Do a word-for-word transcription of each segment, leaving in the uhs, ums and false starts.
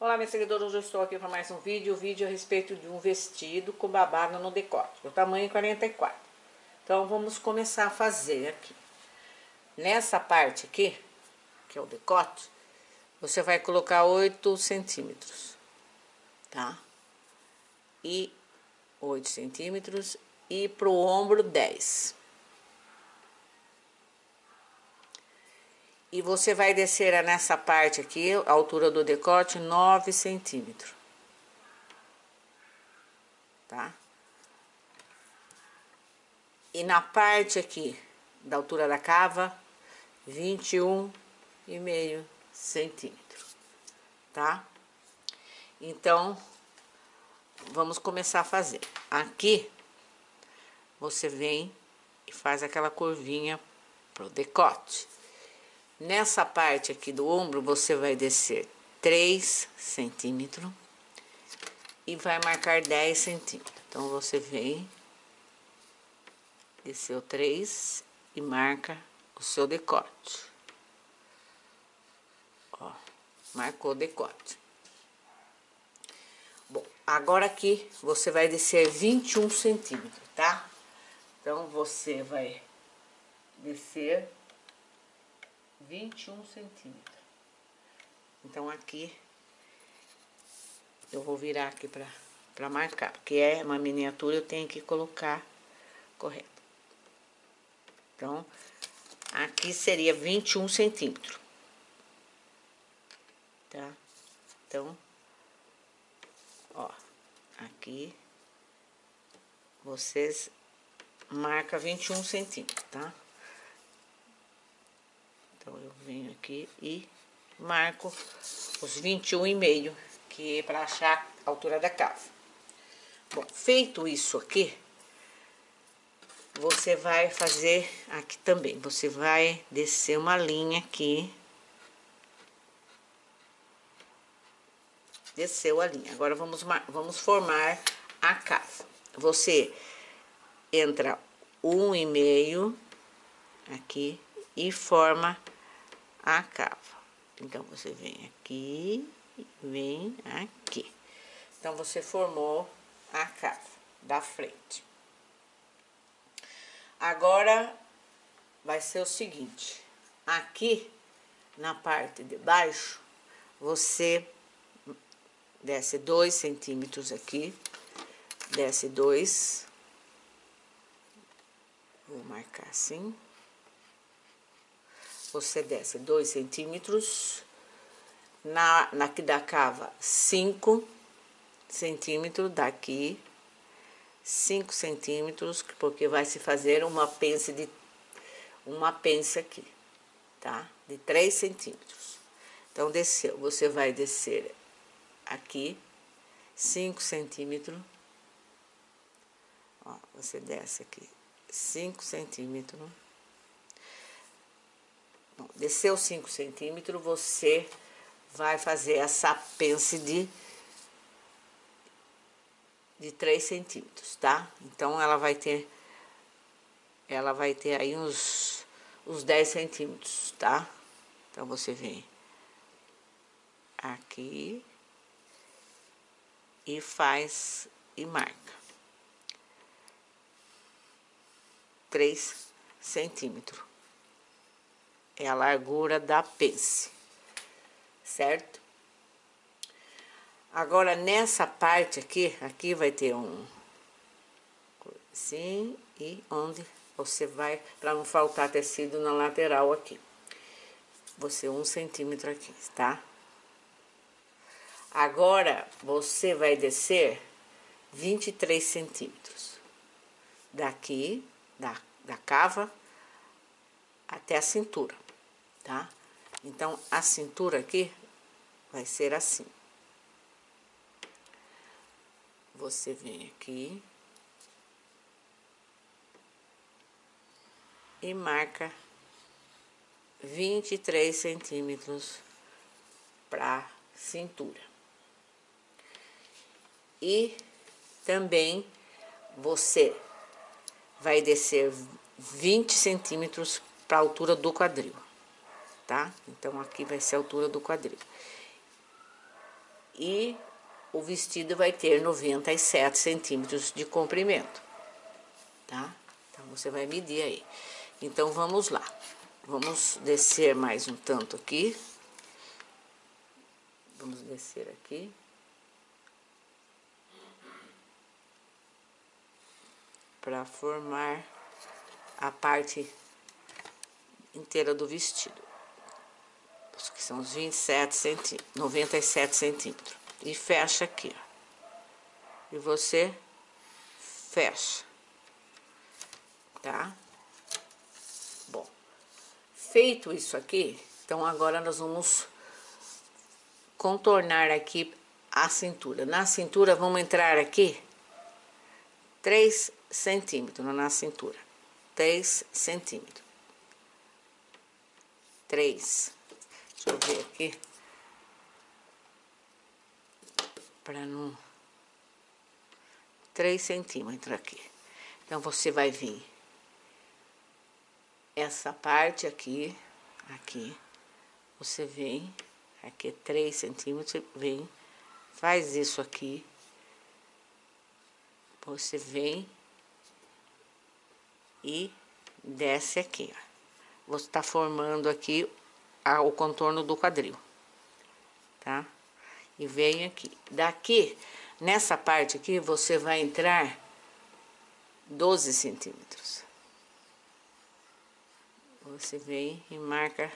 Olá, meus seguidores, hoje eu estou aqui para mais um vídeo, o vídeo a respeito de um vestido com babado no decote, o tamanho quarenta e quatro. Então, vamos começar a fazer aqui. Nessa parte aqui, que é o decote, você vai colocar oito centímetros, tá? E oito centímetros e pro ombro dez. E você vai descer nessa parte aqui, a altura do decote, nove centímetros. Tá? E na parte aqui, da altura da cava, vinte e um e meio centímetros. Tá? Então, vamos começar a fazer. Aqui, você vem e faz aquela curvinha pro decote. Nessa parte aqui do ombro, você vai descer três centímetros e vai marcar dez centímetros. Então, você vem, desceu três e marca o seu decote. Ó, marcou o decote. Bom, agora aqui, você vai descer vinte e um centímetros, tá? Então, você vai descer vinte e um centímetros. Então, aqui eu vou virar aqui pra, pra marcar, porque é uma miniatura, eu tenho que colocar correto. Então, aqui seria vinte e um centímetros, tá? Então, ó, aqui vocês marcam vinte e um centímetros, tá? Eu venho aqui e marco os vinte e um e meio, que é para achar a altura da cava. Bom, feito isso aqui, você vai fazer aqui também. Você vai descer uma linha aqui. Desceu a linha. Agora, vamos, vamos formar a cava. Você entra um e meio aqui e forma a cava. Então, você vem aqui, vem aqui. Então, você formou a cava da frente. Agora, vai ser o seguinte. Aqui, na parte de baixo, você desce dois centímetros aqui. Desce dois. Vou marcar assim. Você desce dois centímetros, na, na que da cava cinco centímetros, daqui cinco centímetros, porque vai se fazer uma pence de uma pence aqui, tá? De três centímetros. Então, desceu, você vai descer aqui cinco centímetros, ó, você desce aqui cinco centímetros. Bom, desceu cinco centímetros, você vai fazer essa pence de, de três centímetros, tá? Então, ela vai ter, ela vai ter aí uns, uns dez centímetros, tá? Então, você vem aqui e faz e marca três centímetros. É a largura da pence, certo? Agora, nessa parte aqui, aqui vai ter um assim, e onde você vai, para não faltar tecido na lateral aqui. Você, um centímetro aqui, tá? Agora, você vai descer vinte e três centímetros. Daqui, da, da cava, até a cintura. Tá? Então, a cintura aqui vai ser assim. Você vem aqui e marca vinte e três centímetros para cintura. E também você vai descer vinte centímetros para a altura do quadril. Tá? Então, aqui vai ser a altura do quadril. e o vestido vai ter noventa e sete centímetros de comprimento, tá? Então, você vai medir aí. Então, vamos lá. Vamos descer mais um tanto aqui. Vamos descer aqui. Para formar a parte inteira do vestido. Que são os vinte e sete centímetros, noventa e sete centímetros. E fecha aqui, ó. E você fecha. Tá? Bom, feito isso aqui, então agora nós vamos contornar aqui a cintura. Na cintura, vamos entrar aqui três centímetros na cintura. três centímetros. três. Deixa eu ver aqui. Para não... três centímetros aqui. Então, você vai vir essa parte aqui, aqui. Você vem, aqui é três centímetros, você vem, faz isso aqui. Você vem e desce aqui, ó. Você tá formando aqui o contorno do quadril, tá? E vem aqui. Daqui, nessa parte aqui, você vai entrar doze centímetros. Você vem e marca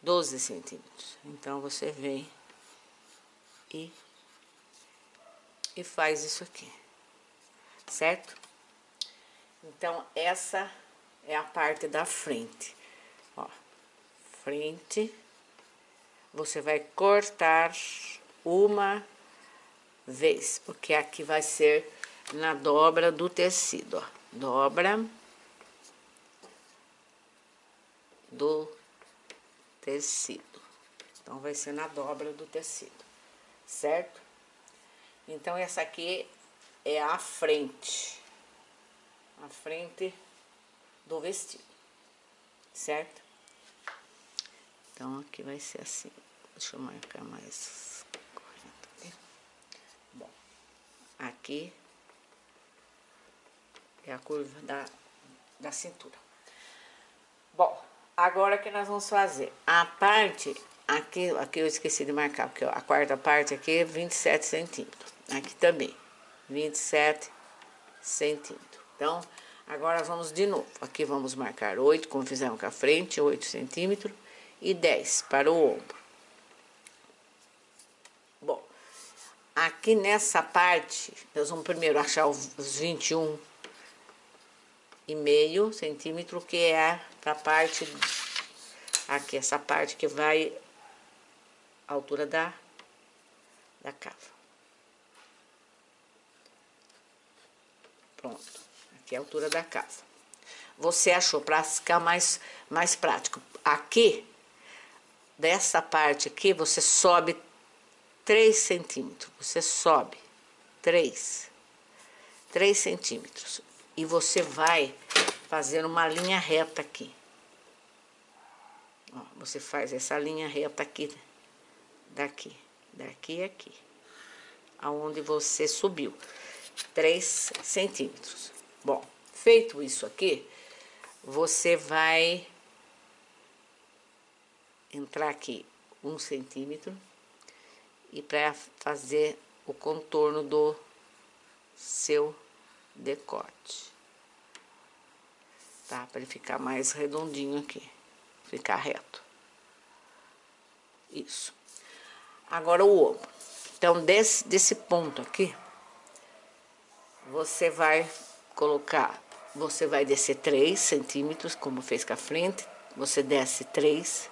doze centímetros. Então, você vem e, e faz isso aqui, certo? Então, essa é a parte da frente, ó. Frente, você vai cortar uma vez, porque aqui vai ser na dobra do tecido, ó. Dobra do tecido. Então, vai ser na dobra do tecido, certo? Então, essa aqui é a frente, a frente do vestido, certo? Então, aqui vai ser assim. Deixa eu marcar mais correto aqui. Bom, aqui é a curva da, da cintura. Bom, agora que nós vamos fazer a parte aqui, aqui eu esqueci de marcar, porque a quarta parte aqui é vinte e sete centímetros. Aqui também, vinte e sete centímetros. Então, agora vamos de novo. Aqui vamos marcar oito, como fizemos com a frente, oito centímetros. E dez para o ombro. Bom, aqui nessa parte, nós vamos primeiro achar os vinte e um e meio centímetro, que é a parte, aqui, essa parte que vai à altura da, da cava. Pronto, aqui é a altura da cava. Você achou, para ficar mais, mais prático, aqui... Dessa parte aqui, você sobe três centímetros. Você sobe três centímetros. E você vai fazer uma linha reta aqui. Ó, você faz essa linha reta aqui, daqui, daqui e aqui. Aonde você subiu. três centímetros. Bom, feito isso aqui, você vai... entrar aqui um centímetro e para fazer o contorno do seu decote, tá? Para ele ficar mais redondinho aqui, ficar reto. Isso. Agora o ombro. Então, desse, desse ponto aqui, você vai colocar, você vai descer três centímetros, como fez com a frente, você desce três.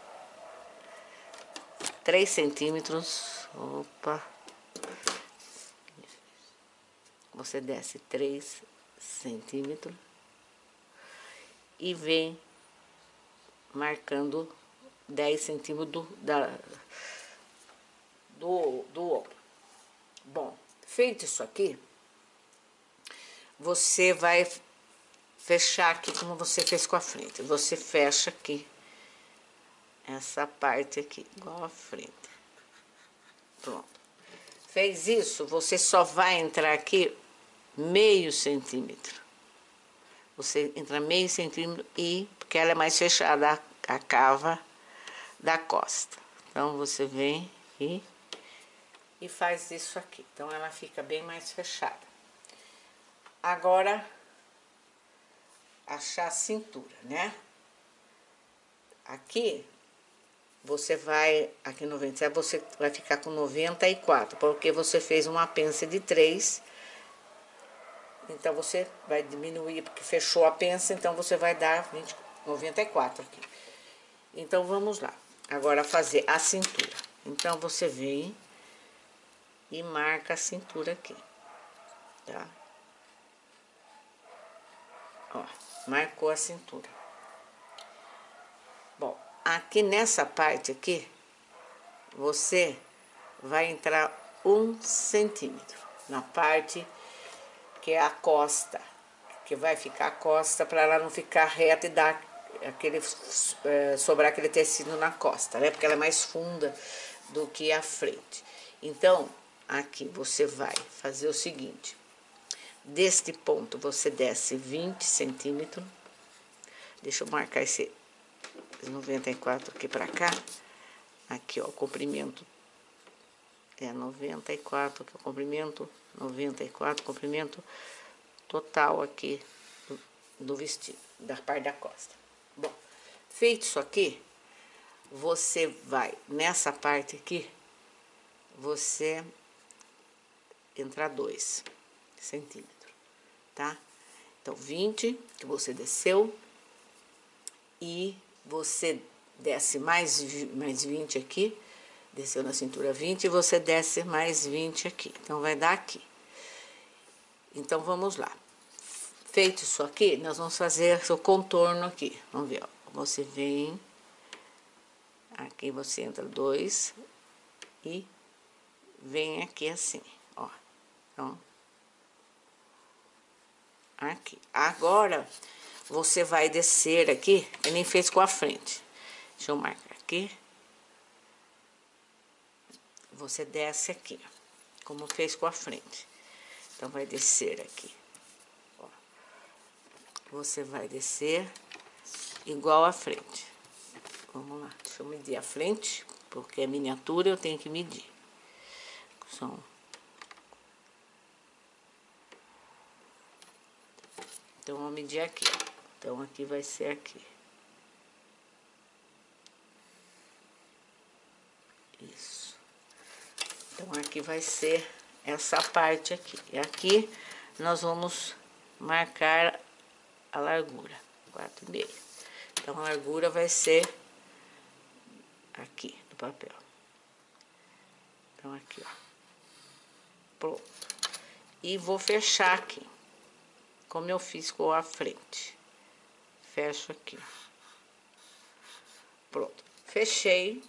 três centímetros, opa, você desce três centímetros e vem marcando dez centímetros do, da, do, do ombro. Bom, feito isso aqui, você vai fechar aqui como você fez com a frente, você fecha aqui. Essa parte aqui, igual à frente. Pronto. Fez isso, você só vai entrar aqui meio centímetro. Você entra meio centímetro e... porque ela é mais fechada, a, a cava da costa. Então, você vem aqui e faz isso aqui. Então, ela fica bem mais fechada. Agora, achar a cintura, né? Aqui... você vai, aqui noventa e sete, você vai ficar com noventa e quatro, porque você fez uma pence de três. Então, você vai diminuir, porque fechou a pence, então você vai dar vinte, noventa e quatro aqui. Então, vamos lá. Agora, fazer a cintura. Então, você vem e marca a cintura aqui, tá? Ó, marcou a cintura. Bom... aqui nessa parte aqui, você vai entrar um centímetro na parte que é a costa, que vai ficar a costa para ela não ficar reta e dar aquele, é, sobrar aquele tecido na costa, né? Porque ela é mais funda do que a frente. Então, aqui você vai fazer o seguinte, deste ponto você desce vinte centímetros, deixa eu marcar esse noventa e quatro aqui pra cá, aqui ó, o comprimento é noventa e quatro, que é o comprimento, noventa e quatro, comprimento total aqui do, do vestido, da parte da costa. Bom, feito isso aqui, você vai nessa parte aqui, você entrar dois centímetros, tá? Então, vinte, que você desceu, e... você desce mais, mais vinte aqui, desceu na cintura vinte, e você desce mais vinte aqui. Então, vai dar aqui. Então, vamos lá. Feito isso aqui, nós vamos fazer o contorno aqui. Vamos ver, ó. Você vem, aqui você entra dois, e vem aqui assim, ó. Então, aqui. Agora... você vai descer aqui, eu nem fez com a frente. Deixa eu marcar aqui. Você desce aqui, ó, como fez com a frente. Então, vai descer aqui. Ó. Você vai descer igual à frente. Vamos lá, deixa eu medir a frente, porque é miniatura, eu tenho que medir. São... então, vou medir aqui. Então, aqui vai ser aqui. Isso. Então, aqui vai ser essa parte aqui. E aqui, nós vamos marcar a largura. Quatro e meio. Então, a largura vai ser aqui, do papel. Então, aqui, ó. Pronto. E vou fechar aqui, como eu fiz com a frente. Fecho aqui. Pronto. Fechei.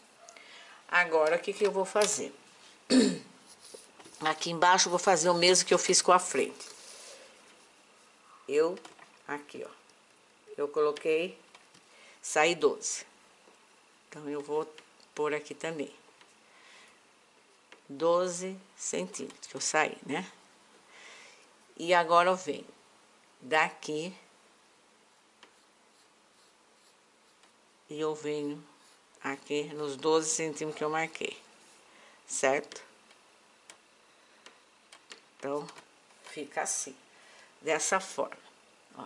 Agora, o que que eu vou fazer? Aqui embaixo, eu vou fazer o mesmo que eu fiz com a frente. Eu, aqui, ó. Eu coloquei, saí doze. Então, eu vou pôr aqui também. doze centímetros, que eu saí, né? E agora, eu venho daqui... e eu venho aqui nos doze centímetros que eu marquei, certo? Então, fica assim, dessa forma, ó.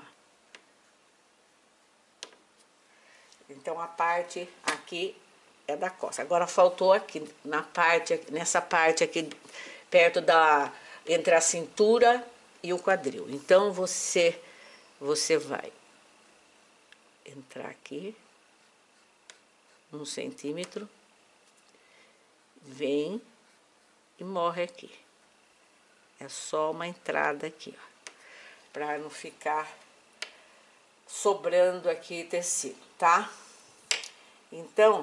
Então, a parte aqui é da costa. Agora, faltou aqui, na parte, nessa parte aqui, perto da... entre a cintura e o quadril. Então, você, você vai entrar aqui... um centímetro, vem e morre aqui. É só uma entrada aqui, ó, pra não ficar sobrando aqui tecido, tá? Então,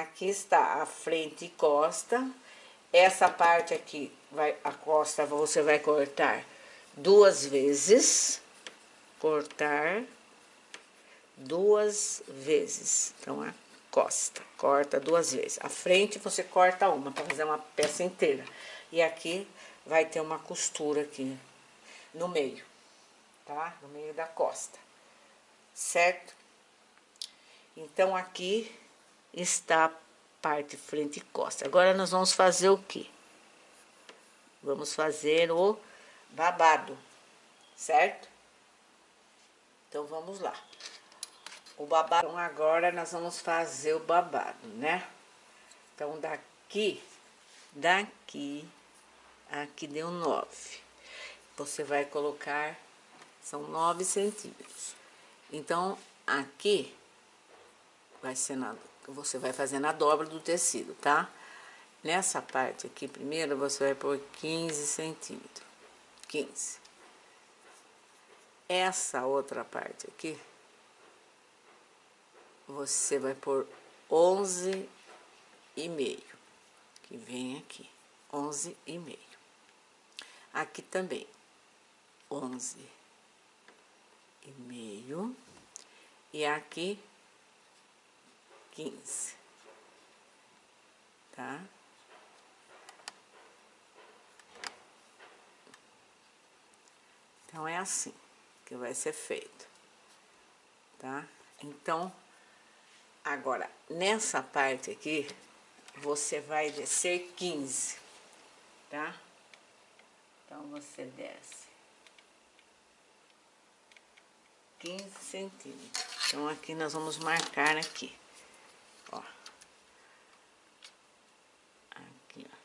aqui está a frente e costa. Essa parte aqui, vai, a costa, você vai cortar duas vezes, cortar... duas vezes. Então, a costa, corta duas vezes. A frente você corta uma, para fazer uma peça inteira. E aqui vai ter uma costura aqui no meio, tá? No meio da costa, certo? Então, aqui está a parte frente e costa. Agora, nós vamos fazer o quê? Vamos fazer o babado, certo? Então, vamos lá. O babado, então, agora nós vamos fazer o babado, né? Então, daqui, daqui, aqui deu nove. Você vai colocar, são nove centímetros. Então, aqui... Vai ser na, você vai fazer na dobra do tecido, tá? Nessa parte aqui, primeiro, você vai pôr quinze centímetros. quinze. Essa outra parte aqui, você vai pôr onze e meio. Que vem aqui, onze e meio. Aqui também, onze e meio. E aqui... quinze, tá? Então, é assim que vai ser feito, tá? Então, agora, nessa parte aqui, você vai descer quinze, tá? Então, você desce quinze centímetros. Então, aqui nós vamos marcar aqui. Ó, aqui, ó,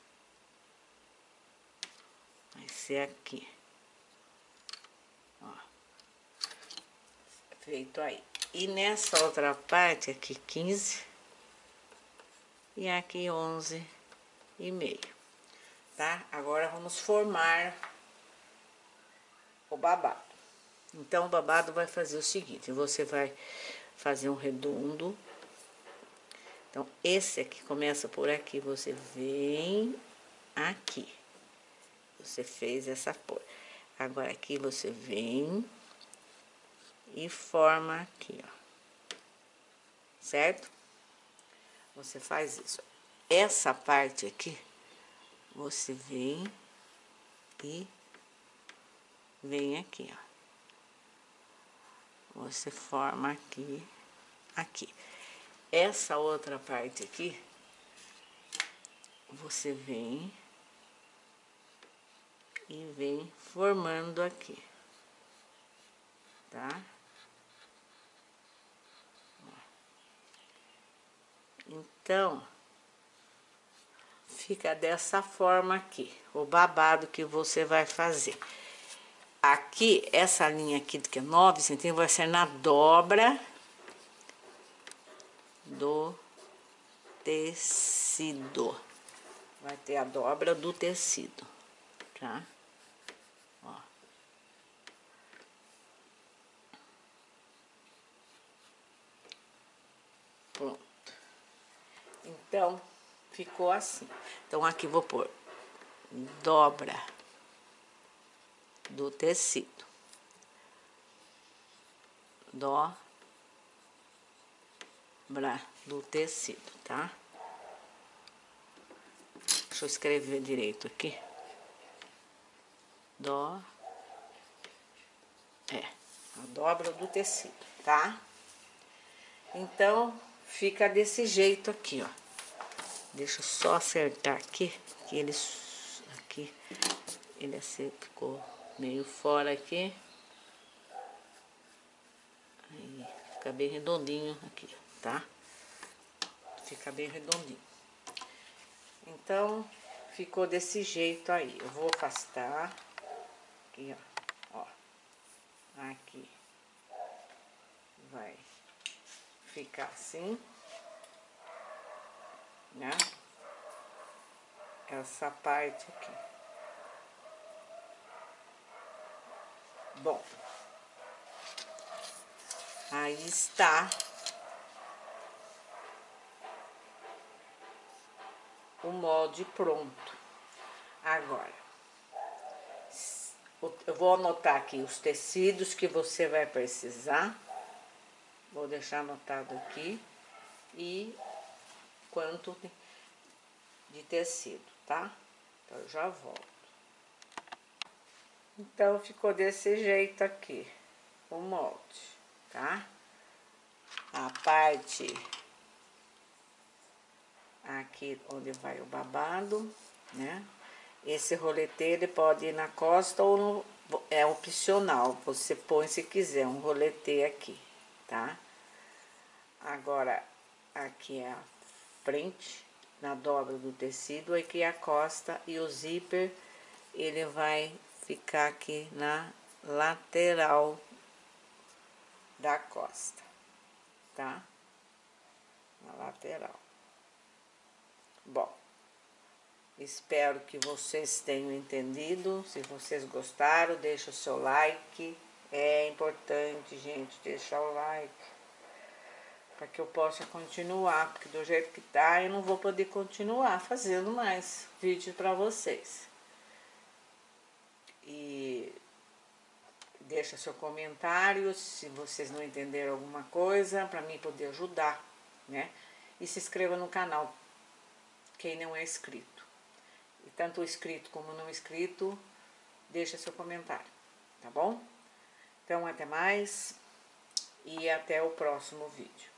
vai ser aqui, ó, feito aí. E nessa outra parte aqui, quinze, e aqui onze e meio, tá? Agora vamos formar o babado. Então, o babado vai fazer o seguinte: você vai fazer um redondo. Então, esse aqui começa por aqui, você vem aqui. Você fez essa cor. Agora, aqui você vem e forma aqui, ó. Certo? Você faz isso. Essa parte aqui, você vem e vem aqui, ó. Você forma aqui, aqui. Essa outra parte aqui, você vem e vem formando aqui, tá? Então, fica dessa forma aqui, o babado que você vai fazer. Aqui, essa linha aqui, que é nove centímetros, vai ser na dobra... do tecido. Vai ter a dobra do tecido, tá? Ó. Pronto. Então, ficou assim. Então, aqui vou pôr dobra do tecido. Dó. Do tecido, tá? Deixa eu escrever direito aqui. Dó. É, a dobra do tecido, tá? Então, fica desse jeito aqui, ó. Deixa eu só acertar aqui, que ele... Aqui, ele ficou meio fora aqui. Aí, fica bem redondinho aqui, ó. Tá? Fica bem redondinho. Então, ficou desse jeito aí. Eu vou afastar. Aqui, ó. Ó. Aqui. Vai ficar assim. Né? Essa parte aqui. Bom. Aí está... o molde pronto. Agora, eu vou anotar aqui os tecidos que você vai precisar. Vou deixar anotado aqui. e quanto de tecido, tá? Então, eu já volto. Então, ficou desse jeito aqui o molde, tá? A parte aqui onde vai o babado, né? Esse rolete, ele pode ir na costa ou no, é opcional, você põe se quiser um rolete aqui, tá? Agora, aqui é a frente, na dobra do tecido, aqui é a costa, e o zíper, ele vai ficar aqui na lateral da costa, tá? Na lateral. Bom, espero que vocês tenham entendido. Se vocês gostaram, deixa o seu like. É importante, gente, deixar o like, para que eu possa continuar, porque do jeito que tá, eu não vou poder continuar fazendo mais vídeos para vocês. E deixa seu comentário, se vocês não entenderam alguma coisa, para mim poder ajudar, né? E se inscreva no canal, quem não é inscrito. E tanto o inscrito como não inscrito, deixa seu comentário, tá bom? Então, até mais e até o próximo vídeo.